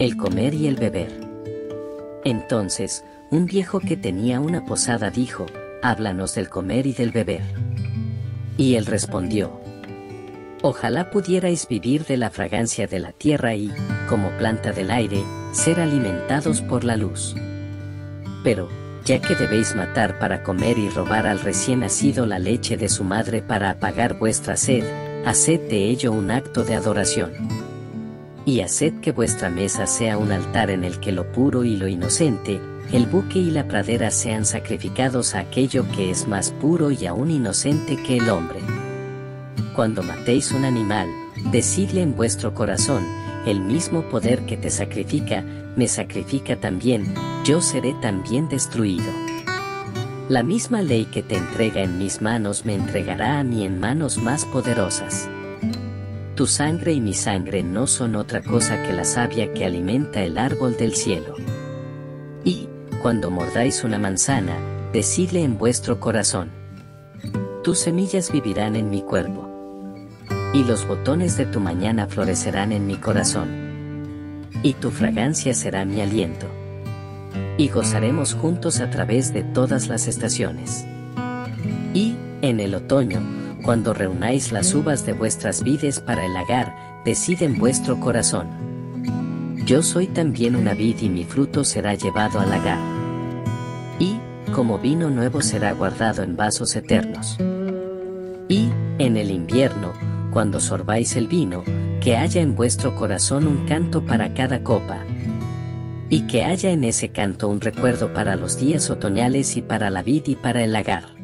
el comer y el beber. Entonces, un viejo que tenía una posada dijo, «Háblanos del comer y del beber». Y él respondió, «Ojalá pudierais vivir de la fragancia de la tierra y, como planta del aire, ser alimentados por la luz. Pero, ya que debéis matar para comer y robar al recién nacido la leche de su madre para apagar vuestra sed, haced de ello un acto de adoración. Y haced que vuestra mesa sea un altar en el que lo puro y lo inocente, el buque y la pradera sean sacrificados a aquello que es más puro y aún inocente que el hombre. Cuando matéis un animal, decidle en vuestro corazón, el mismo poder que te sacrifica, me sacrifica también, yo seré también destruido. La misma ley que te entrega en mis manos me entregará a mí en manos más poderosas. Tu sangre y mi sangre no son otra cosa que la savia que alimenta el árbol del cielo. Y, cuando mordáis una manzana, decidle en vuestro corazón, tus semillas vivirán en mi cuerpo, y los botones de tu mañana florecerán en mi corazón, y tu fragancia será mi aliento. Y gozaremos juntos a través de todas las estaciones. Y, en el otoño, cuando reunáis las uvas de vuestras vides para el lagar, decid en vuestro corazón. Yo soy también una vid y mi fruto será llevado al lagar. Y, como vino nuevo será guardado en vasos eternos. Y, en el invierno, cuando sorbáis el vino, que haya en vuestro corazón un canto para cada copa. Y que haya en ese canto un recuerdo para los días otoñales y para la vid y para el lagar.